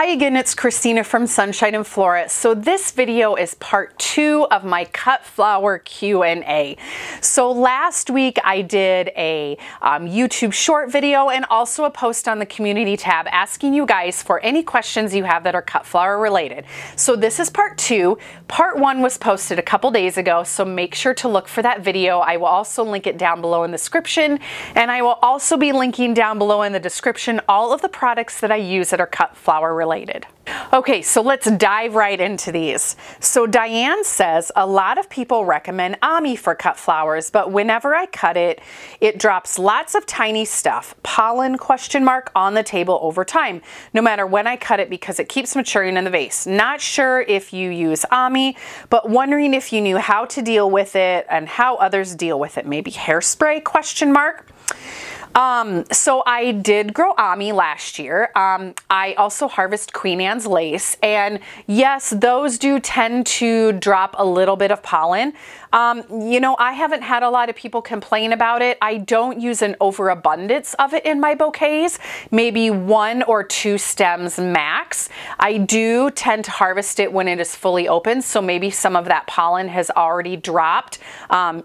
Hi again, it's Christina from Sunshine and Flora. So this video is part two of my cut flower Q&A. So last week I did a YouTube short video and also a post on the community tab asking you guys for any questions you have that are cut flower related. So this is part two. Part one was posted a couple days ago, so make sure to look for that video. I will also link it down below in the description, and I will also be linking down below in the description all of the products that I use that are cut flower related. Okay, so let's dive right into these. So Diane says, a lot of people recommend Ammi for cut flowers, but whenever I cut it, it drops lots of tiny stuff, pollen ? on the table over time, no matter when I cut it because it keeps maturing in the vase. Not sure if you use Ammi, but wondering if you knew how to deal with it and how others deal with it. Maybe hairspray ? So I did grow Ammi last year. I also harvest Queen Anne's lace, and yes, those do tend to drop a little bit of pollen. You know, I haven't had a lot of people complain about it. I don't use an overabundance of it in my bouquets, maybe one or two stems max. I do tend to harvest it when it is fully open, so maybe some of that pollen has already dropped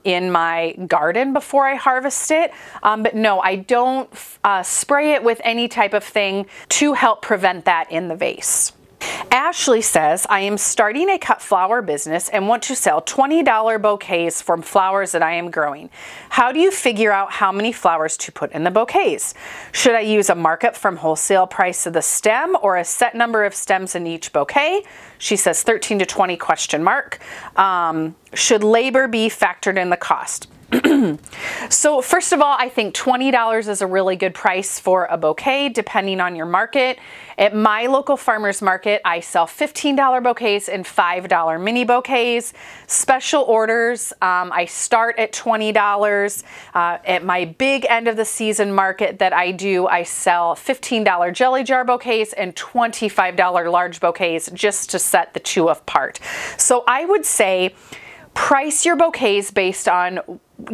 in my garden before I harvest it. But no, I don't spray it with any type of thing to help prevent that in the vase. Ashley says, I am starting a cut flower business and want to sell $20 bouquets from flowers that I am growing. How do you figure out how many flowers to put in the bouquets? Should I use a markup from wholesale price of the stem or a set number of stems in each bouquet? She says 13 to 20 ? Should labor be factored in the cost? So first of all, I think $20 is a really good price for a bouquet, depending on your market. At my local farmer's market, I sell $15 bouquets and $5 mini bouquets. Special orders, I start at $20. At my big end of the season market that I do, I sell $15 jelly jar bouquets and $25 large bouquets just to set the two apart. So I would say price your bouquets based on,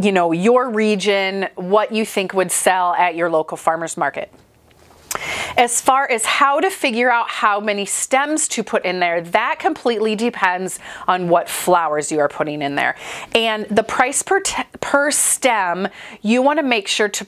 you know, your region, what you think would sell at your local farmer's market. As far as how to figure out how many stems to put in there, that completely depends on what flowers you are putting in there. And the price per stem, you want to make sure to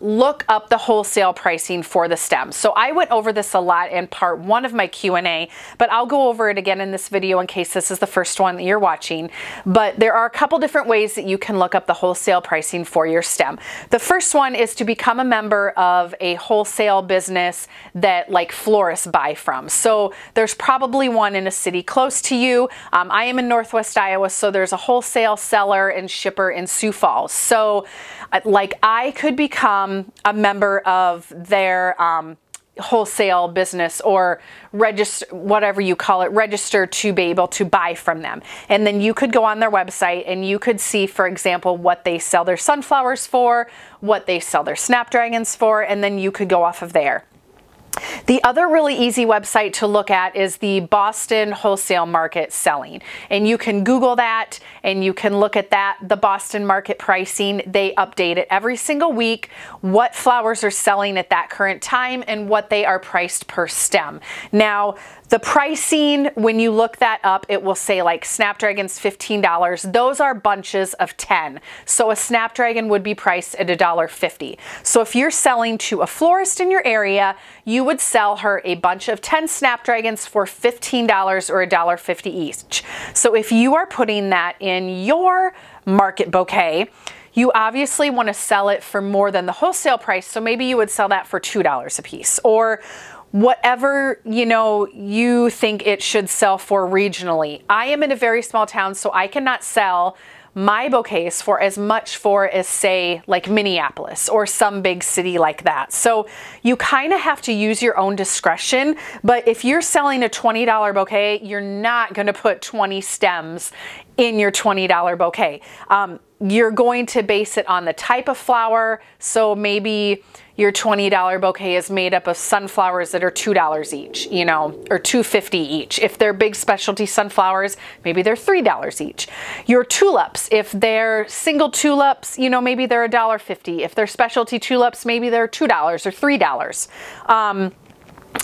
look up the wholesale pricing for the stem. So I went over this a lot in part one of my Q&A, but I'll go over it again in this video in case this is the first one that you're watching. But there are a couple different ways that you can look up the wholesale pricing for your stem. The first one is to become a member of a wholesale business that like florists buy from. So there's probably one in a city close to you. I am in Northwest Iowa, so there's a wholesale seller and shipper in Sioux Falls. So like I could become a member of their wholesale business or register, whatever you call it, register to be able to buy from them. And then you could go on their website and you could see, for example, what they sell their sunflowers for, what they sell their snapdragons for, and then you could go off of there. The other really easy website to look at is the Boston Wholesale Market selling, and you can Google that and you can look at that, the Boston market pricing. They update it every single week, what flowers are selling at that current time and what they are priced per stem. Now, the pricing, when you look that up, it will say like snapdragons $15. Those are bunches of 10. So a snapdragon would be priced at $1.50. So if you're selling to a florist in your area, you would sell her a bunch of 10 snapdragons for $15 or $1.50 each. So if you are putting that in your market bouquet, you obviously want to sell it for more than the wholesale price. So maybe you would sell that for $2 a piece or whatever, you know, you think it should sell for regionally. I am in a very small town, so I cannot sell my bouquets for as much as say like Minneapolis or some big city like that. So you kind of have to use your own discretion, but if you're selling a $20 bouquet, you're not going to put 20 stems in your $20 bouquet. You're going to base it on the type of flower. So maybe your $20 bouquet is made up of sunflowers that are $2 each, you know, or $2.50 each. If they're big specialty sunflowers, maybe they're $3 each. Your tulips, if they're single tulips, you know, maybe they're $1.50. If they're specialty tulips, maybe they're $2 or $3.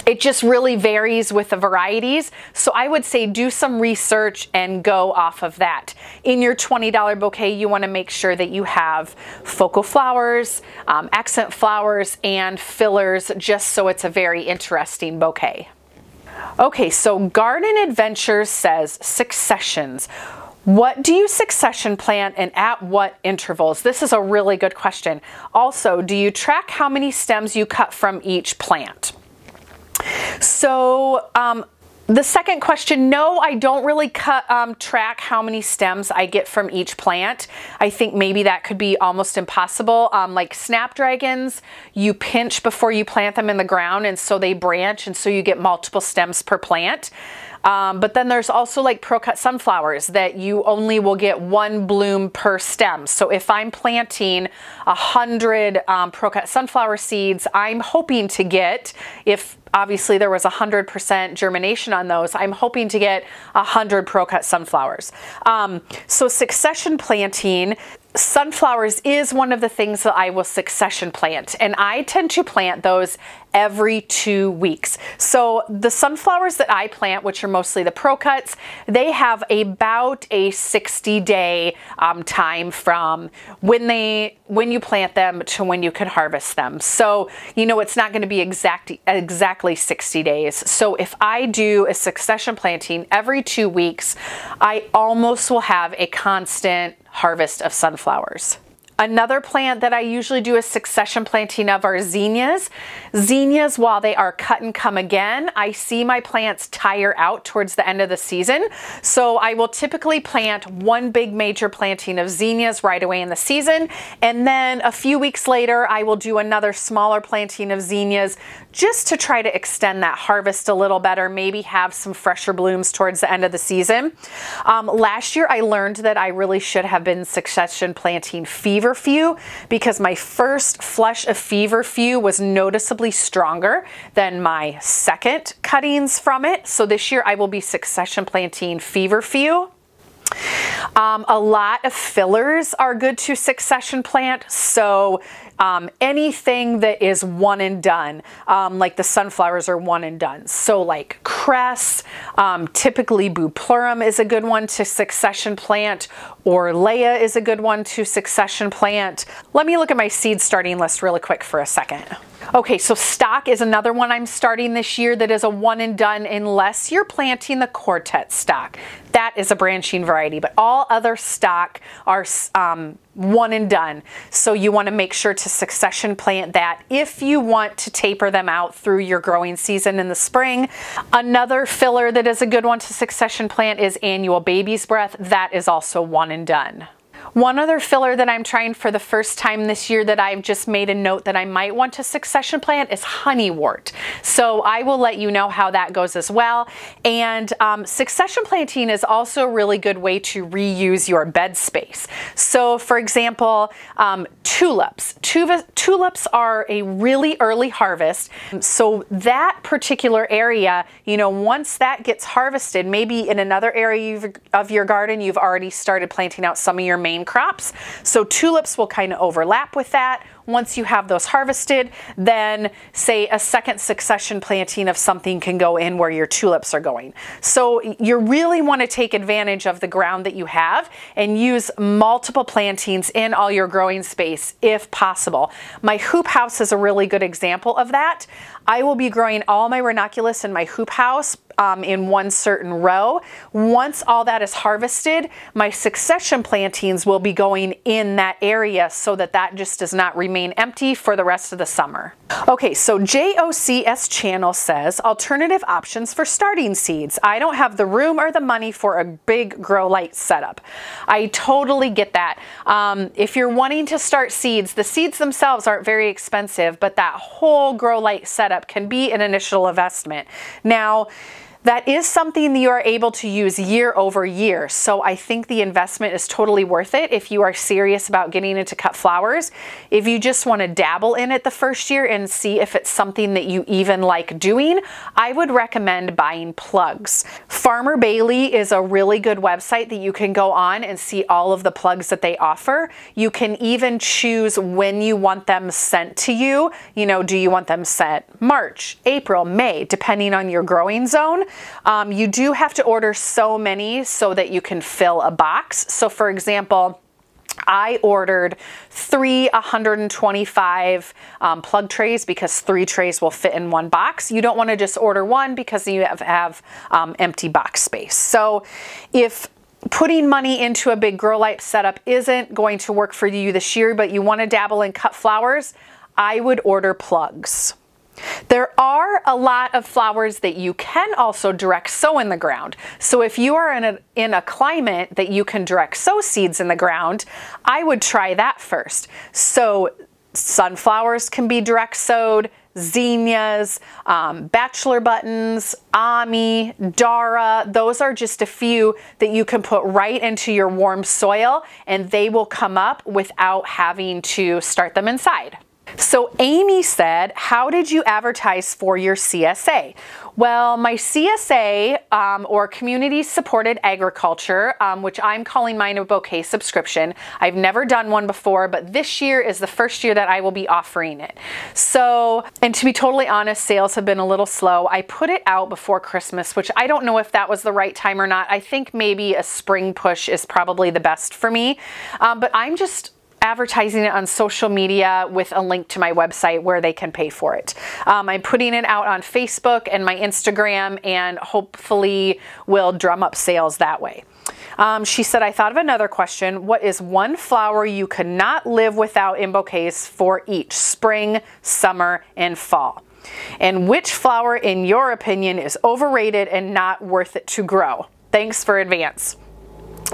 It just really varies with the varieties, so I would say do some research and go off of that. In your $20 bouquet, you want to make sure that you have focal flowers, accent flowers, and fillers, just so it's a very interesting bouquet. Okay, so Garden Adventures says successions. What do you succession plant and at what intervals? This is a really good question. Also, do you track how many stems you cut from each plant? So the second question, no, I don't really track how many stems I get from each plant. I think maybe that could be almost impossible. Like snapdragons, you pinch before you plant them in the ground, and so they branch, and so you get multiple stems per plant. But then there's also like Procut sunflowers that you only will get one bloom per stem. So if I'm planting 100 Procut sunflower seeds, I'm hoping to get, if obviously there was 100% germination on those, I'm hoping to get 100 Procut sunflowers. So succession planting, sunflowers is one of the things that I will succession plant, and I tend to plant those every 2 weeks. So the sunflowers that I plant, which are mostly the Procuts, they have about a 60-day time from when you plant them to when you can harvest them. So you know it's not going to be exactly 60 days. So if I do a succession planting every 2 weeks, I almost will have a constant harvest of sunflowers. Another plant that I usually do a succession planting of are zinnias. Zinnias, while they are cut and come again, I see my plants tire out towards the end of the season. So I will typically plant one big major planting of zinnias right away in the season. And then a few weeks later, I will do another smaller planting of zinnias just to try to extend that harvest a little better, maybe have some fresher blooms towards the end of the season. Last year, I learned that I really should have been succession planting Feverfew, because my first flush of Feverfew was noticeably stronger than my second cuttings from it. So this year I will be succession planting Feverfew. A lot of fillers are good to succession plant, so anything that is one and done, like the sunflowers are one and done. So like cress, typically Bupleurum is a good one to succession plant, or Leia is a good one to succession plant. Let me look at my seed starting list really quick for a second. Okay, so stock is another one I'm starting this year that is a one and done unless you're planting the Quartet stock. That is a branching variety, but all other stock are one and done. So you want to make sure to succession plant that if you want to taper them out through your growing season in the spring. Another filler that is a good one to succession plant is annual baby's breath. That is also one and done. One other filler that I'm trying for the first time this year that I've just made a note that I might want to succession plant is honeywort. So I will let you know how that goes as well. And succession planting is also a really good way to reuse your bed space. So for example, tulips. Tulips are a really early harvest. So that particular area, you know, once that gets harvested, maybe in another area of your garden, you've already started planting out some of your main crops. So tulips will kind of overlap with that. Once you have those harvested, then say a second succession planting of something can go in where your tulips are going. So you really want to take advantage of the ground that you have and use multiple plantings in all your growing space if possible. My hoop house is a really good example of that. I will be growing all my ranunculus in my hoop house in one certain row. Once all that is harvested, my succession plantings will be going in that area so that that just does not remain empty for the rest of the summer. Okay, so JOCS Channel says, alternative options for starting seeds. I don't have the room or the money for a big grow light setup. I totally get that. If you're wanting to start seeds, the seeds themselves aren't very expensive, but that whole grow light setup can be an initial investment. Now, that is something that you are able to use year over year. So I think the investment is totally worth it if you are serious about getting into cut flowers. If you just want to dabble in it the first year and see if it's something that you even like doing, I would recommend buying plugs. Farmer Bailey is a really good website that you can go on and see all of the plugs that they offer. You can even choose when you want them sent to you. You know, do you want them sent March, April, May, depending on your growing zone. You do have to order so many so that you can fill a box. So for example, I ordered 3 125 plug trays because 3 trays will fit in one box. You don't want to just order one because you have empty box space. So if putting money into a big grow light setup isn't going to work for you this year, but you want to dabble in cut flowers, I would order plugs. There are a lot of flowers that you can also direct sow in the ground. So if you are in a climate that you can direct sow seeds in the ground, I would try that first. So sunflowers can be direct sowed, zinnias, bachelor buttons, Ammi, Dara, those are just a few that you can put right into your warm soil and they will come up without having to start them inside. So Amy said, how did you advertise for your CSA? Well, my CSA, or Community Supported Agriculture, which I'm calling mine a bouquet subscription. I've never done one before, but this year is the first year that I will be offering it. So, and to be totally honest, sales have been a little slow. I put it out before Christmas, which I don't know if that was the right time or not. I think maybe a spring push is probably the best for me, but I'm just advertising it on social media with a link to my website where they can pay for it. I'm putting it out on Facebook and my Instagram and hopefully will drum up sales that way. She said, I thought of another question. What is one flower you could not live without in bouquets for each spring, summer, and fall? And which flower, in your opinion, is overrated and not worth it to grow? Thanks for advance.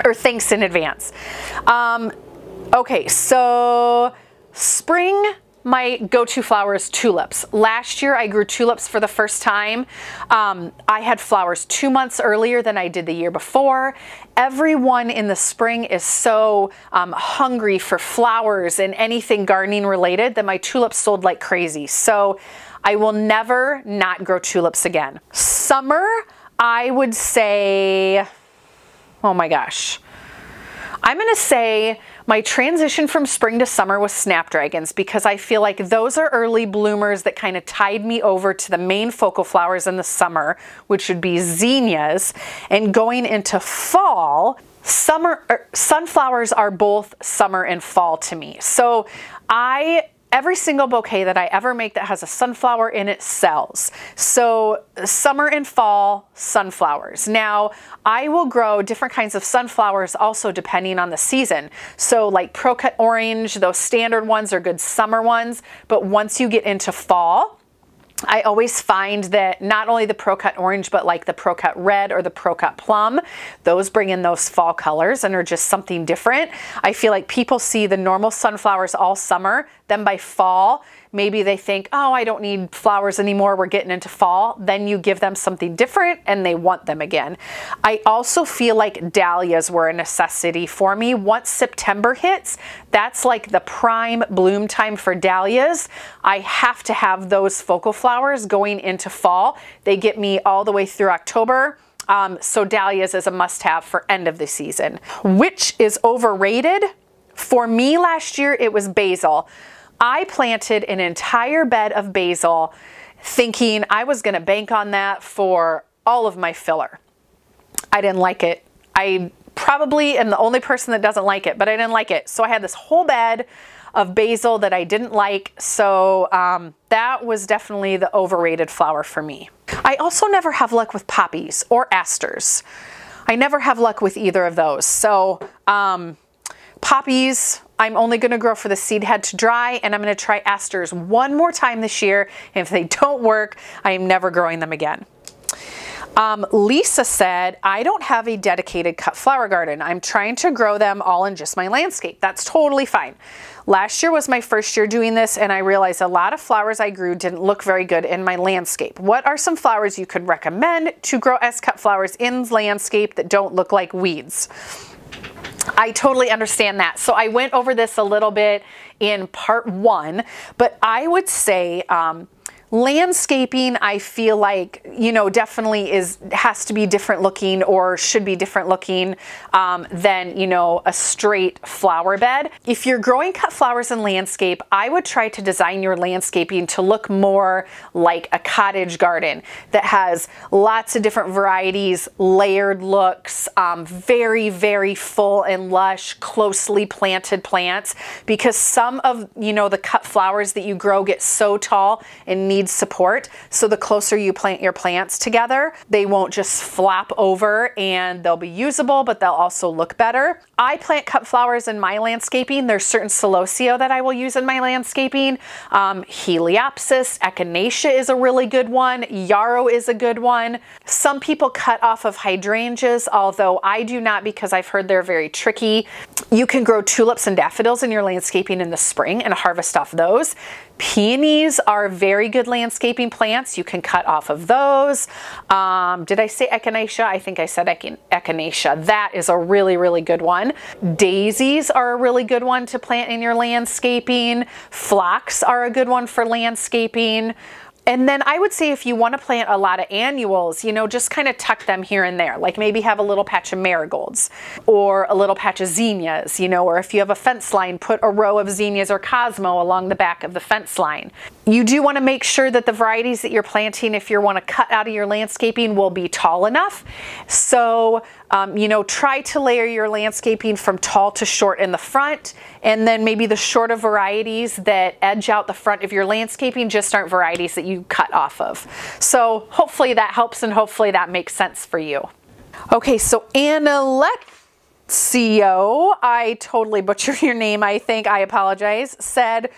Or thanks in advance. Okay, so spring, my go-to flower is tulips. Last year I grew tulips for the first time. I had flowers 2 months earlier than I did the year before. Everyone in the spring is so hungry for flowers and anything gardening related that my tulips sold like crazy. So I will never not grow tulips again. Summer, I would say, oh my gosh. I'm gonna say my transition from spring to summer was snapdragons because I feel like those are early bloomers that kind of tied me over to the main focal flowers in the summer, which would be zinnias. And going into fall, sunflowers are both summer and fall to me. So every single bouquet that I ever make that has a sunflower in it sells. So summer and fall, sunflowers. Now, I will grow different kinds of sunflowers also depending on the season. So like Procut orange, those standard ones are good summer ones, but once you get into fall, I always find that not only the Procut orange, but like the Procut red or the Procut plum, those bring in those fall colors and are just something different. I feel like people see the normal sunflowers all summer, then by fall, maybe they think, oh, I don't need flowers anymore, we're getting into fall. Then you give them something different and they want them again. I also feel like dahlias were a necessity for me. Once September hits, that's like the prime bloom time for dahlias. I have to have those focal flowers going into fall. They get me all the way through October. So dahlias is a must-have for end of the season. Which is overrated? For me last year, it was basil. I planted an entire bed of basil thinking I was going to bank on that for all of my filler. I didn't like it. I probably am the only person that doesn't like it, but I didn't like it. So I had this whole bed of basil that I didn't like. So that was definitely the overrated flower for me. I also never have luck with poppies or asters. I never have luck with either of those. So poppies, I'm only going to grow for the seed head to dry, and I'm going to try asters one more time this year. And if they don't work, I am never growing them again. Lisa said, I don't have a dedicated cut flower garden. I'm trying to grow them all in just my landscape. That's totally fine. Last year was my first year doing this, and I realized a lot of flowers I grew didn't look very good in my landscape. What are some flowers you could recommend to grow as cut flowers in landscape that don't look like weeds? I totally understand that. So I went over this a little bit in part one, but I would say landscaping, I feel like, you know, definitely has to be different looking, or should be different looking than, you know, a straight flower bed. If you're growing cut flowers in landscape, I would try to design your landscaping to look more like a cottage garden that has lots of different varieties, layered looks, very, very full and lush, closely planted plants, because some of, you know, the cut flowers that you grow get so tall and need support. So the closer you plant your plants together, they won't just flop over, and they'll be usable, but they'll also look better. I plant cut flowers in my landscaping. There's certain Celosia that I will use in my landscaping. Heliopsis, Echinacea is a really good one. Yarrow is a good one. Some people cut off of hydrangeas, although I do not, because I've heard they're very tricky. You can grow tulips and daffodils in your landscaping in the spring and harvest off those. Peonies are very good landscaping plants. You can cut off of those. Did I say Echinacea? I think I said Echinacea. That is a really, really good one. Daisies are a really good one to plant in your landscaping. Phlox are a good one for landscaping. And then I would say, if you want to plant a lot of annuals, you know, just kind of tuck them here and there, like maybe have a little patch of marigolds or a little patch of zinnias, you know, or if you have a fence line, put a row of zinnias or Cosmo along the back of the fence line. You do want to make sure that the varieties that you're planting, if you want to cut out of your landscaping, will be tall enough. So, you know, try to layer your landscaping from tall to short in the front, and then maybe the shorter varieties that edge out the front of your landscaping just aren't varieties that you cut off of. So hopefully that helps, and hopefully that makes sense for you. Okay, so Echinacea, I totally butchered your name, I think, I apologize, said,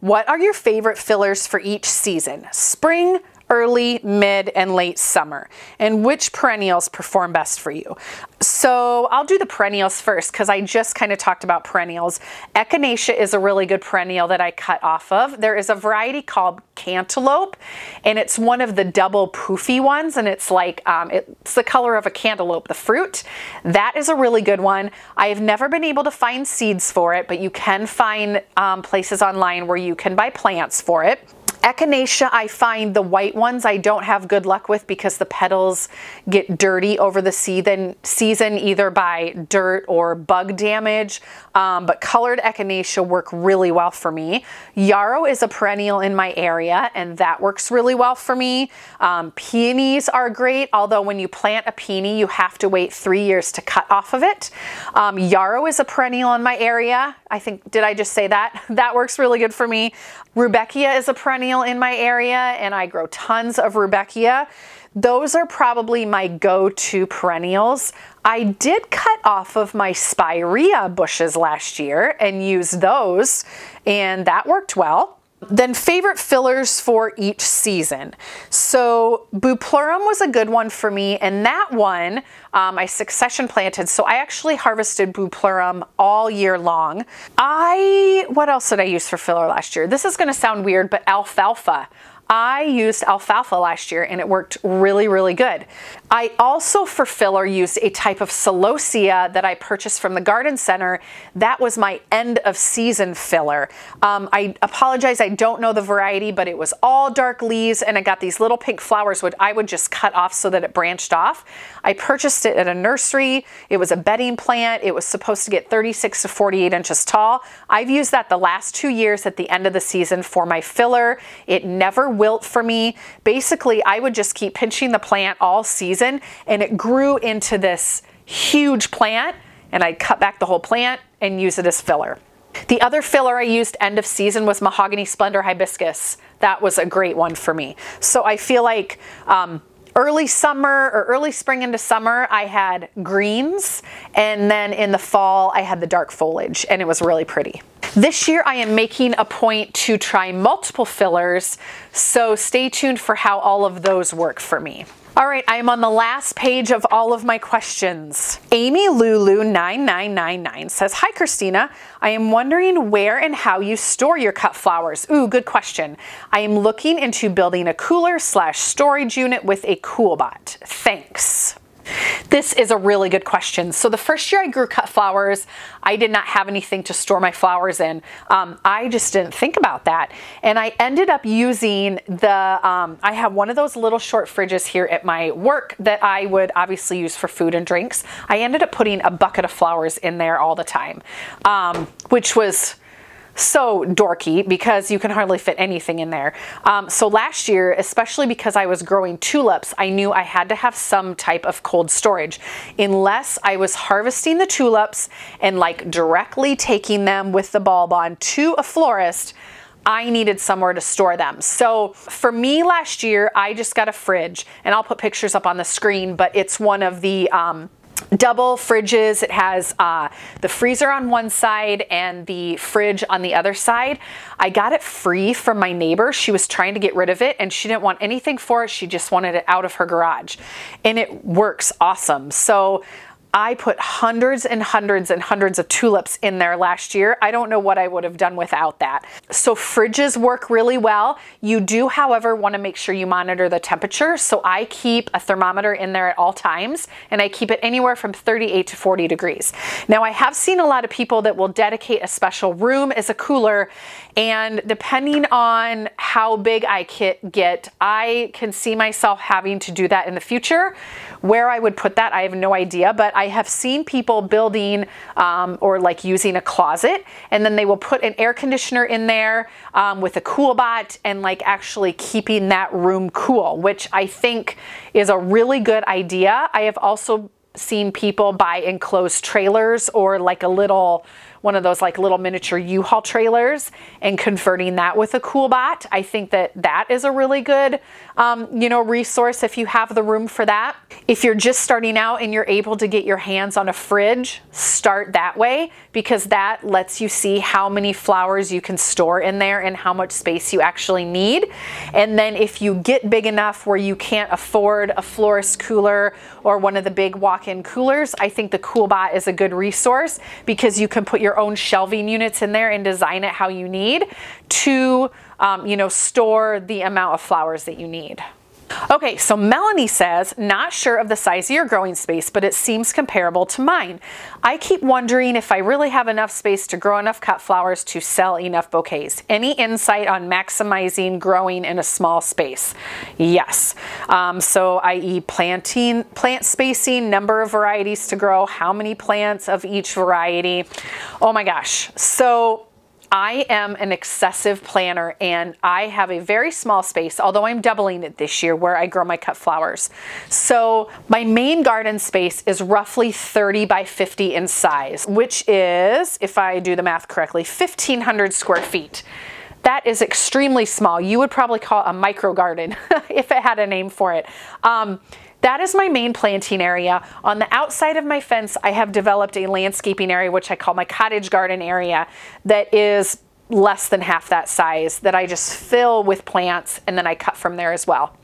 what are your favorite fillers for each season? Spring, early, mid, and late summer, and which perennials perform best for you? So I'll do the perennials first, because I just kind of talked about perennials. Echinacea is a really good perennial that I cut off of. There is a variety called cantaloupe, and it's one of the double poofy ones, and it's like, it's the color of a cantaloupe, the fruit. That is a really good one. I have never been able to find seeds for it, but you can find places online where you can buy plants for it. Echinacea, I find the white ones I don't have good luck with, because the petals get dirty over the season either by dirt or bug damage, but colored Echinacea work really well for me. Yarrow is a perennial in my area, and that works really well for me. Peonies are great, although when you plant a peony, you have to wait 3 years to cut off of it. Yarrow is a perennial in my area. I think, did I just say that? That works really good for me. Rudbeckia is a perennial in my area, and I grow tons of Rudbeckia. Those are probably my go-to perennials. I did cut off of my Spirea bushes last year and used those, and that worked well. Then favorite fillers for each season. So Bupleurum was a good one for me, and that one I succession planted, so I actually harvested Bupleurum all year long. What else did I use for filler last year? This is going to sound weird, but alfalfa. I used alfalfa last year, and it worked really, really good. I also, for filler, used a type of Celosia that I purchased from the garden center. That was my end of season filler. I apologize, I don't know the variety, but it was all dark leaves, and I got these little pink flowers, which I would just cut off so that it branched off. I purchased it at a nursery. It was a bedding plant. It was supposed to get 36 to 48 inches tall. I've used that the last 2 years at the end of the season for my filler. It never wilt for me. Basically, I would just keep pinching the plant all season, and it grew into this huge plant, and I'd cut back the whole plant and use it as filler. The other filler I used end of season was Mahogany Splendor Hibiscus. That was a great one for me. So I feel like early summer or early spring into summer, I had greens, and then in the fall, I had the dark foliage, and it was really pretty. This year I am making a point to try multiple fillers, so stay tuned for how all of those work for me. All right, I am on the last page of all of my questions. Amy Lulu 9999 says, "Hi Christina, I am wondering where and how you store your cut flowers." Ooh, good question. I am looking into building a cooler/storage unit with a Coolbot. Thanks. This is a really good question. So the first year I grew cut flowers, I did not have anything to store my flowers in. I just didn't think about that. And I ended up using the, I have one of those little short fridges here at my work that I would obviously use for food and drinks. I ended up putting a bucket of flowers in there all the time, which was so dorky because you can hardly fit anything in there. So last year, especially because I was growing tulips, I knew I had to have some type of cold storage unless I was harvesting the tulips and like directly taking them with the bulb on to a florist. I needed somewhere to store them. So for me last year, I just got a fridge, and I'll put pictures up on the screen, but it's one of the double fridges. It has the freezer on one side and the fridge on the other side. I got it free from my neighbor. She was trying to get rid of it and she didn't want anything for it. She just wanted it out of her garage, and it works awesome. So I put hundreds and hundreds and hundreds of tulips in there last year. I don't know what I would have done without that. So fridges work really well. You do, however, want to make sure you monitor the temperature. So I keep a thermometer in there at all times, and I keep it anywhere from 38 to 40 degrees. Now, I have seen a lot of people that will dedicate a special room as a cooler, and depending on how big I get, I can see myself having to do that in the future. Where I would put that, I have no idea, but I have seen people building or like using a closet, and then they will put an air conditioner in there with a Coolbot and like actually keeping that room cool, which I think is a really good idea. I have also seen people buy enclosed trailers or like a little, one of those like little miniature U-Haul trailers, and converting that with a Coolbot. I think that that is a really good, you know, resource if you have the room for that. If you're just starting out and you're able to get your hands on a fridge, start that way, because that lets you see how many flowers you can store in there and how much space you actually need. And then if you get big enough where you can't afford a florist cooler or one of the big walk-in coolers, I think the Coolbot is a good resource because you can put your own shelving units in there and design it how you need to, you know, store the amount of flowers that you need. Okay, so Melanie says, "Not sure of the size of your growing space, but it seems comparable to mine. I keep wondering if I really have enough space to grow enough cut flowers to sell enough bouquets. Any insight on maximizing growing in a small space?" Yes. So i.e. planting, plant spacing, number of varieties to grow, how many plants of each variety. Oh my gosh. So I am an excessive planner, and I have a very small space, although I'm doubling it this year where I grow my cut flowers. So my main garden space is roughly 30 by 50 in size, which is, if I do the math correctly, 1,500 square feet. That is extremely small. You would probably call it a micro garden if it had a name for it. That is my main planting area. On the outside of my fence, I have developed a landscaping area, which I call my cottage garden area, that is less than half that size, that I just fill with plants, and then I cut from there as well.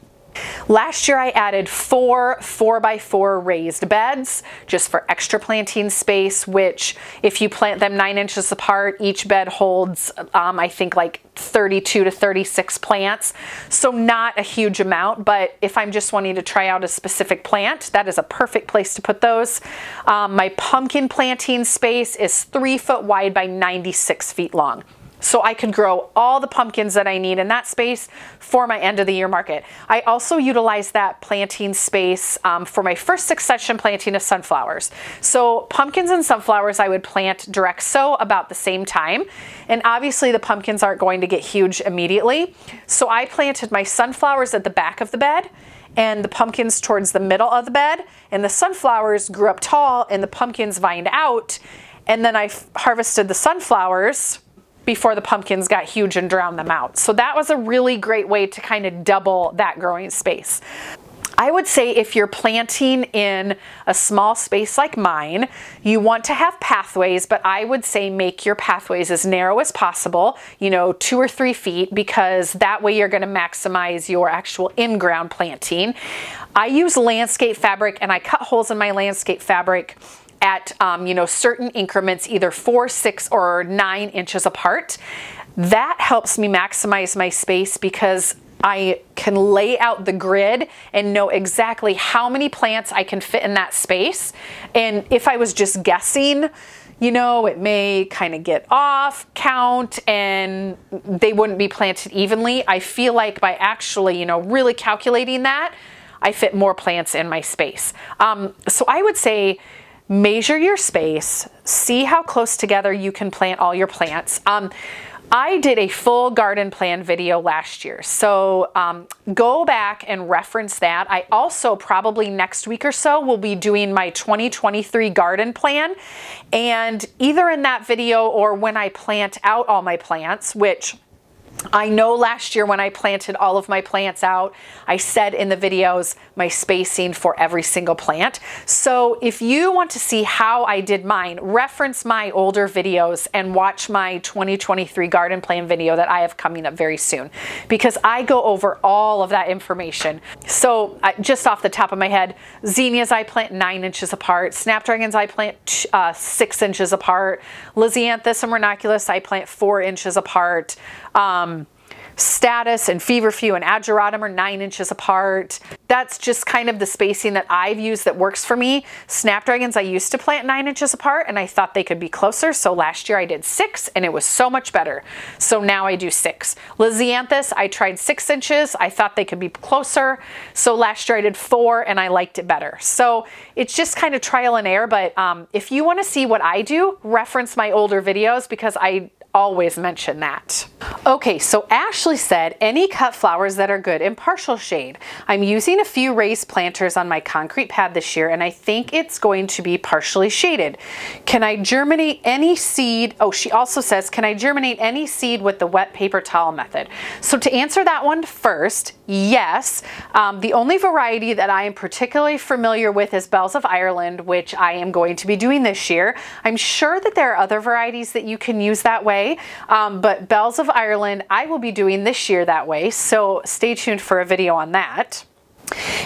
Last year I added 4 4x4 raised beds just for extra planting space, which if you plant them 9 inches apart, each bed holds I think like 32 to 36 plants. So not a huge amount, but if I'm just wanting to try out a specific plant, that is a perfect place to put those. My pumpkin planting space is 3 foot wide by 96 feet long. So I could grow all the pumpkins that I need in that space for my end of the year market. I also utilize that planting space for my first succession planting of sunflowers. So pumpkins and sunflowers I would plant direct sow about the same time. And obviously the pumpkins aren't going to get huge immediately. So I planted my sunflowers at the back of the bed and the pumpkins towards the middle of the bed. And the sunflowers grew up tall and the pumpkins vined out. And then I harvested the sunflowers before the pumpkins got huge and drowned them out. So that was a really great way to kind of double that growing space. I would say if you're planting in a small space like mine, you want to have pathways, but I would say make your pathways as narrow as possible, you know, 2 or 3 feet, because that way you're going to maximize your actual in-ground planting. I use landscape fabric, and I cut holes in my landscape fabric at, you know, certain increments, either 4, 6, or 9 inches apart. That helps me maximize my space because I can lay out the grid and know exactly how many plants I can fit in that space. And if I was just guessing, you know, it may kind of get off count and they wouldn't be planted evenly. I feel like by actually, you know, really calculating that, I fit more plants in my space. So I would say measure your space, see how close together you can plant all your plants. I did a full garden plan video last year, so go back and reference that. I also probably next week or so will be doing my 2023 garden plan, and either in that video or when I plant out all my plants, which I know last year when I planted all of my plants out, I said in the videos my spacing for every single plant. So if you want to see how I did mine, reference my older videos and watch my 2023 garden plan video that I have coming up very soon, because I go over all of that information. So just off the top of my head, zinnias I plant 9 inches apart, snapdragons I plant 6 inches apart, Lisianthus and Ranunculus I plant 4 inches apart, Statice and Feverfew and Ageratum are 9 inches apart. That's just kind of the spacing that I've used that works for me. Snapdragons I used to plant 9 inches apart, and I thought they could be closer, so last year I did 6 and it was so much better. So now I do 6. Lisianthus, I tried 6 inches. I thought they could be closer, so last year I did 4 and I liked it better. So it's just kind of trial and error, but if you want to see what I do, reference my older videos because I always mention that. Okay, so Ashley said, any cut flowers that are good in partial shade. I'm using a few raised planters on my concrete pad this year, and I think it's going to be partially shaded. Can I germinate any seed? Oh, she also says, can I germinate any seed with the wet paper towel method? So to answer that one first, yes. The only variety that I am particularly familiar with is Bells of Ireland, which I am going to be doing this year. I'm sure that there are other varieties that you can use that way. But Bells of Ireland, I will be doing this year that way, so stay tuned for a video on that.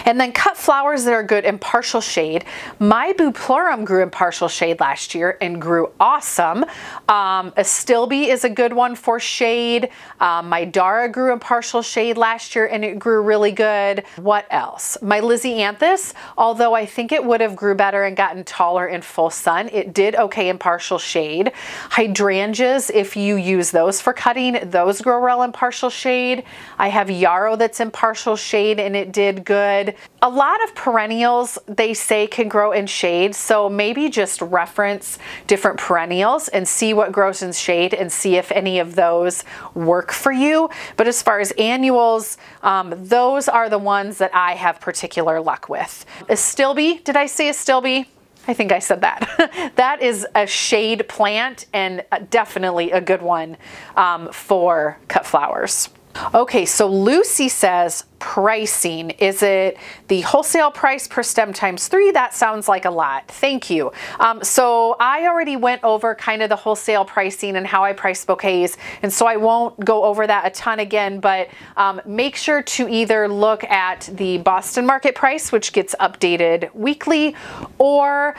And then cut flowers that are good in partial shade. My Bupleurum grew in partial shade last year and grew awesome. Astilbe is a good one for shade. My Dara grew in partial shade last year and it grew really good. What else? My Lisianthus, although I think it would have grew better and gotten taller in full sun, it did okay in partial shade. Hydrangeas, if you use those for cutting, those grow well in partial shade. I have yarrow that's in partial shade and it did good. A lot of perennials they say can grow in shade, so maybe just reference different perennials and see what grows in shade and see if any of those work for you. But as far as annuals, those are the ones that I have particular luck with. Astilbe, did I say Astilbe? I think I said that. That is a shade plant and definitely a good one for cut flowers. Okay, so Lucy says, pricing, is it the wholesale price per stem ×3? That sounds like a lot. Thank you. So I already went over kind of the wholesale pricing and how I price bouquets, and so I won't go over that a ton again, but make sure to either look at the Boston market price, which gets updated weekly, or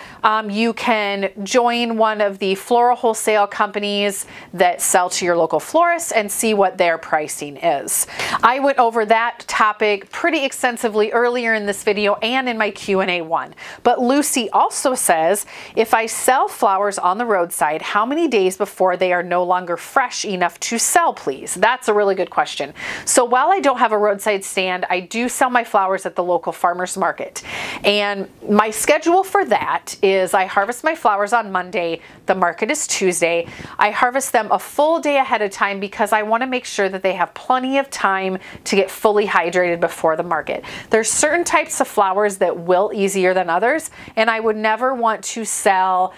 you can join one of the floral wholesale companies that sell to your local florists and see what their pricing is. I went over that topic pretty extensively earlier in this video and in my Q&A one. But Lucy also says, if I sell flowers on the roadside, how many days before they are no longer fresh enough to sell, please? That's a really good question. So while I don't have a roadside stand, I do sell my flowers at the local farmer's market. And my schedule for that is I harvest my flowers on Monday, the market is Tuesday. I harvest them a full day ahead of time because I want to make sure that they have plenty of time to get fully hydrated refrigerated before the market. There's certain types of flowers that wilt easier than others, and I would never want to sell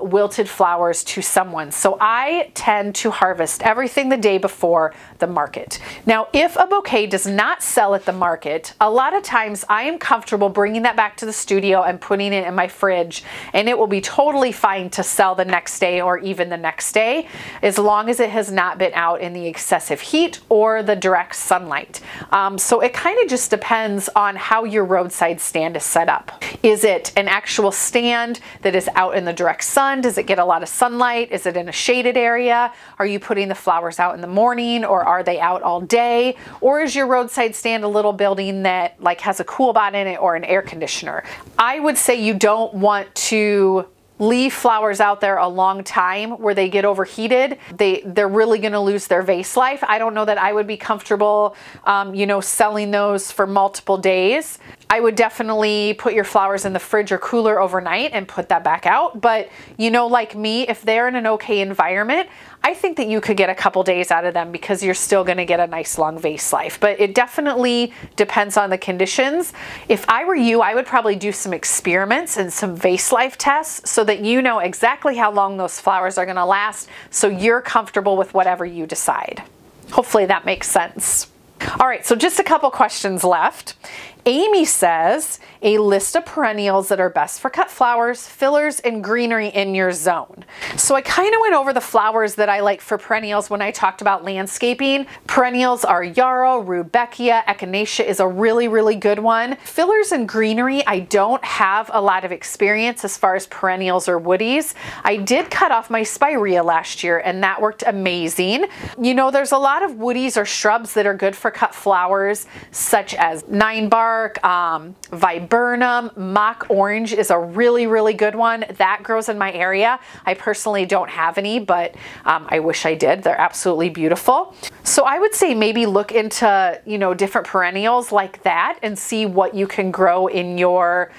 wilted flowers to someone. So I tend to harvest everything the day before the market. Now, if a bouquet does not sell at the market, a lot of times I am comfortable bringing that back to the studio and putting it in my fridge, and it will be totally fine to sell the next day or even the next day, as long as it has not been out in the excessive heat or the direct sunlight. So it kind of just depends on how your roadside stand is set up. Is it an actual stand that is out in the direct sun? Does it get a lot of sunlight? Is it in a shaded area? Are you putting the flowers out in the morning, or are they out all day? Or is your roadside stand a little building that like has a Coolbot in it or an air conditioner? I would say you don't want to leave flowers out there a long time where they get overheated. They're really going to lose their vase life. I don't know that I would be comfortable, you know, selling those for multiple days. I would definitely put your flowers in the fridge or cooler overnight and put that back out. But, you know, like me, if they're in an okay environment, I think that you could get a couple days out of them because you're still going to get a nice long vase life. But it definitely depends on the conditions. If I were you, I would probably do some experiments and some vase life tests so that you know exactly how long those flowers are going to last, so you're comfortable with whatever you decide. Hopefully that makes sense. All right, so just a couple questions left. Amy says, a list of perennials that are best for cut flowers, fillers, and greenery in your zone. So I kind of went over the flowers that I like for perennials when I talked about landscaping. Perennials are yarrow, rudbeckia, echinacea is a really, really good one. Fillers and greenery, I don't have a lot of experience as far as perennials or woodies. I did cut off my spirea last year, and that worked amazing. You know, there's a lot of woodies or shrubs that are good for cut flowers, such as Ninebark, Viburnum, Mock orange is a really, really good one. That grows in my area. I personally don't have any, but I wish I did. They're absolutely beautiful. So I would say maybe look into, you know, different perennials like that and see what you can grow in your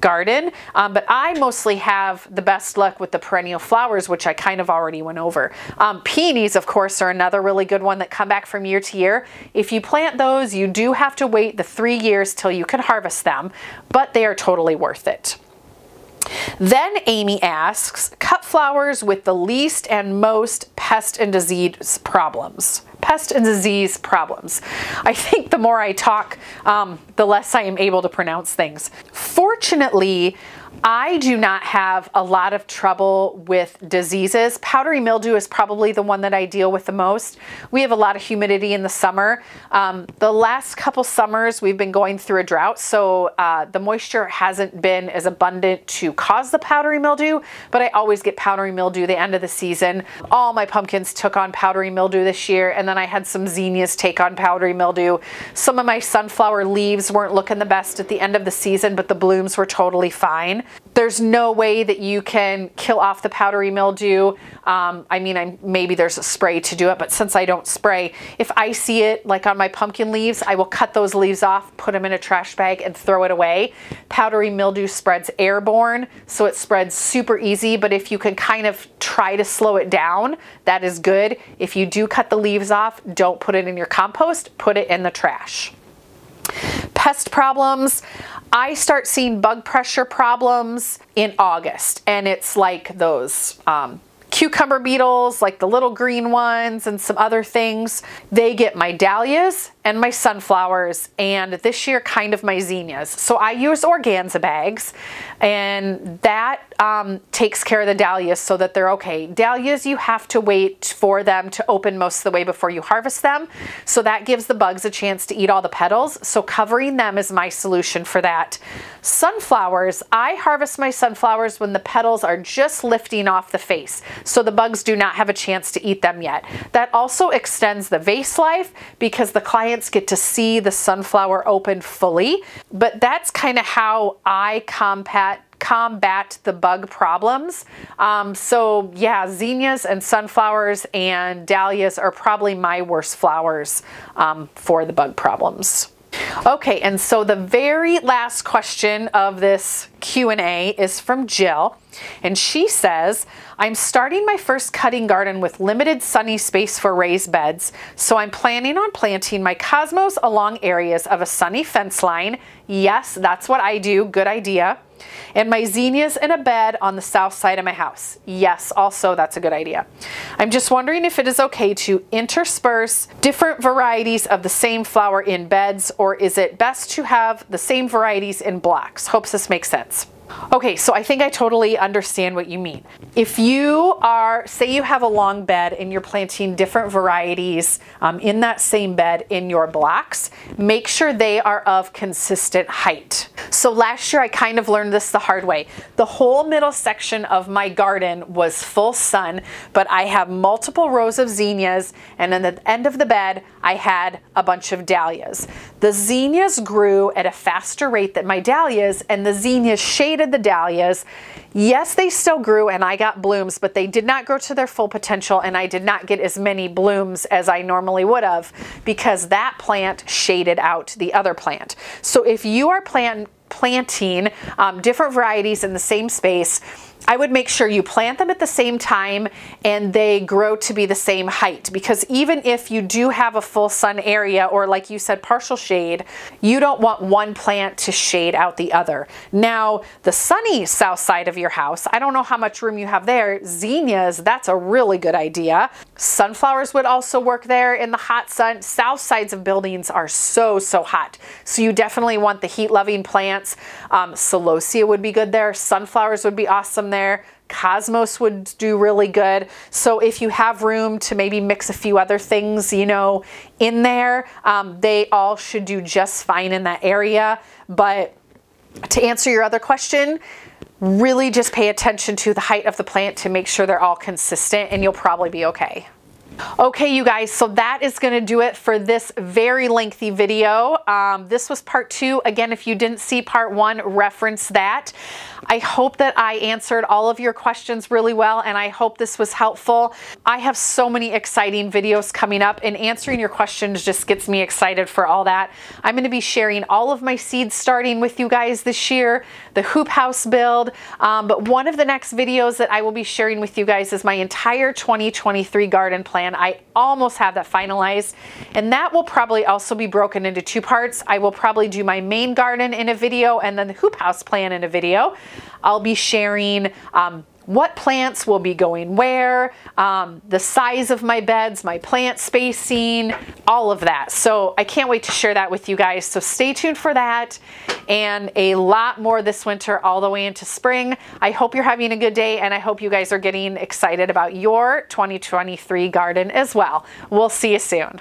garden. But I mostly have the best luck with the perennial flowers, which I kind of already went over. Peonies, of course, are another really good one that come back from year to year. If you plant those, you do have to wait the 3 years till you can harvest them, but they are totally worth it. Then Amy asks, cut flowers with the least and most pest and disease problems. Pest and disease problems. I think the more I talk, the less I am able to pronounce things. Fortunately, I do not have a lot of trouble with diseases. Powdery mildew is probably the one that I deal with the most. We have a lot of humidity in the summer. The last couple summers we've been going through a drought, so the moisture hasn't been as abundant to cause the powdery mildew, but I always get powdery mildew the end of the season. All my pumpkins took on powdery mildew this year, and then I had some zinnias take on powdery mildew. Some of my sunflower leaves weren't looking the best at the end of the season, but the blooms were totally fine. There's no way that you can kill off the powdery mildew. I mean, maybe there's a spray to do it, but since I don't spray, if I see it like on my pumpkin leaves, I will cut those leaves off, put them in a trash bag, and throw it away. Powdery mildew spreads airborne, so it spreads super easy, but if you can kind of try to slow it down, that is good. If you do cut the leaves off, don't put it in your compost, put it in the trash. Pest problems. I start seeing bug pressure problems in August, and it's like those cucumber beetles, like the little green ones and some other things. They get my dahlias and my sunflowers, and this year kind of my zinnias. So I use organza bags, and that takes care of the dahlias so that they're okay. Dahlias, you have to wait for them to open most of the way before you harvest them, so that gives the bugs a chance to eat all the petals, so covering them is my solution for that. Sunflowers, I harvest my sunflowers when the petals are just lifting off the face, so the bugs do not have a chance to eat them yet. That also extends the vase life because the clients get to see the sunflower open fully, but that's kind of how I combat the bug problems. So yeah, zinnias and sunflowers and dahlias are probably my worst flowers for the bug problems. Okay, and so the very last question of this Q&A is from Jill. And she says, I'm starting my first cutting garden with limited sunny space for raised beds, so I'm planning on planting my cosmos along areas of a sunny fence line. Yes, that's what I do. Good idea. And my zinnias in a bed on the south side of my house. Yes, also that's a good idea. I'm just wondering if it is okay to intersperse different varieties of the same flower in beds, or is it best to have the same varieties in blocks? Hopes this makes sense. Okay, so I think I totally understand what you mean. If you are, say you have a long bed and you're planting different varieties in that same bed in your blocks, make sure they are of consistent height. So last year I kind of learned this the hard way. The whole middle section of my garden was full sun, but I have multiple rows of zinnias, and then at the end of the bed I had a bunch of dahlias. The zinnias grew at a faster rate than my dahlias, and the zinnias shaded the dahlias. Yes, they still grew and I got blooms, but they did not grow to their full potential, and I did not get as many blooms as I normally would have because that plant shaded out the other plant. So if you are planting different varieties in the same space, I would make sure you plant them at the same time and they grow to be the same height, because even if you do have a full sun area, or like you said, partial shade, you don't want one plant to shade out the other. Now, the sunny south side of your house, I don't know how much room you have there. Zinnias, that's a really good idea. Sunflowers would also work there in the hot sun. South sides of buildings are so hot, so you definitely want the heat-loving plants. Celosia would be good there. Sunflowers would be awesome there. Cosmos would do really good. So if you have room to maybe mix a few other things, you know, in there, they all should do just fine in that area. But to answer your other question, really just pay attention to the height of the plant to make sure they're all consistent, and you'll probably be okay. Okay, you guys, so that is going to do it for this very lengthy video. This was part two. Again, if you didn't see part one, reference that. I hope that I answered all of your questions really well, and I hope this was helpful. I have so many exciting videos coming up, and answering your questions just gets me excited for all that. I'm going to be sharing all of my seeds starting with you guys this year, the hoop house build, but one of the next videos that I will be sharing with you guys is my entire 2023 garden plan. I almost have that finalized, and that will probably also be broken into two parts. I will probably do my main garden in a video and then the hoop house plan in a video. I'll be sharing what plants will be going where, the size of my beds, my plant spacing, all of that. So I can't wait to share that with you guys. So stay tuned for that and a lot more this winter all the way into spring. I hope you're having a good day, and I hope you guys are getting excited about your 2023 garden as well. We'll see you soon.